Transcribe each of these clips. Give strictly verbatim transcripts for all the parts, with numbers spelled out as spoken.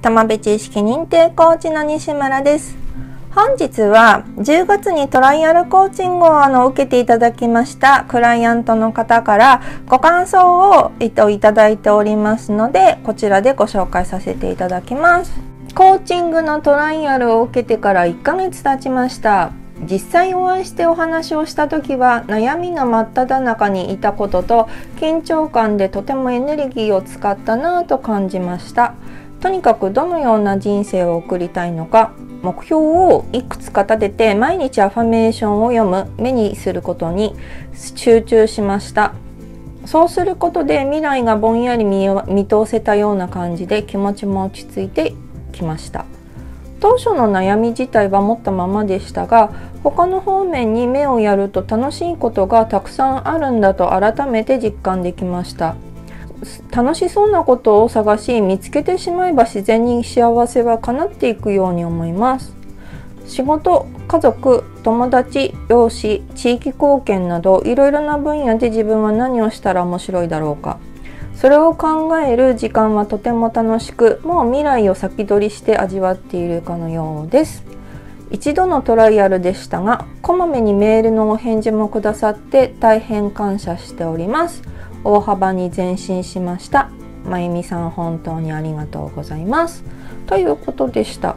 玉辺知識認定コーチの西村です。本日はじゅうがつにトライアルコーチングをあの受けていただきましたクライアントの方からご感想を、えっと、いただいておりますので、こちらでご紹介させていただきます。コーチングのトライアルを受けてからいっかげつ経ちました。実際お会いしてお話をした時は悩みの真っ只中にいたことと緊張感でとてもエネルギーを使ったなぁと感じました。とにかくどのような人生を送りたいのか、目標をいくつか立てて毎日アファメーションを読む、目にすることに集中しました。そうすることで未来がぼんやり見通せたような感じで気持ちも落ち着いてきました。当初の悩み自体は持ったままでしたが、他の方面に目をやると楽しいことがたくさんあるんだと改めて実感できました。楽しそうなことを探し、見つけてしまえば自然に幸せは叶っていくように思います。仕事、家族、友達、容姿、地域貢献などいろいろな分野で自分は何をしたら面白いだろうか。それを考える時間はとても楽しく、もう未来を先取りして味わっているかのようです。一度のトライアルでしたが、こまめにメールのお返事もくださって大変感謝しております。大幅に前進しました。まゆみさん本当にありがとうございます。ということでした。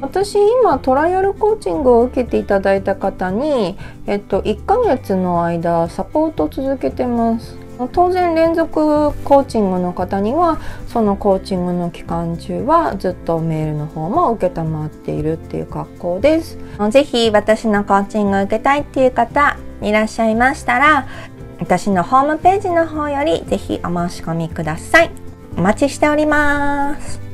私今トライアルコーチングを受けていただいた方に、えっと、いっかげつの間サポートを続けてます。当然連続コーチングの方にはそのコーチングの期間中はずっとメールの方も受けたまっているっていう格好です。ぜひ私のコーチングを受けたいっていう方いらっしゃいましたら、私のホームページの方よりぜひお申し込みください。お待ちしております。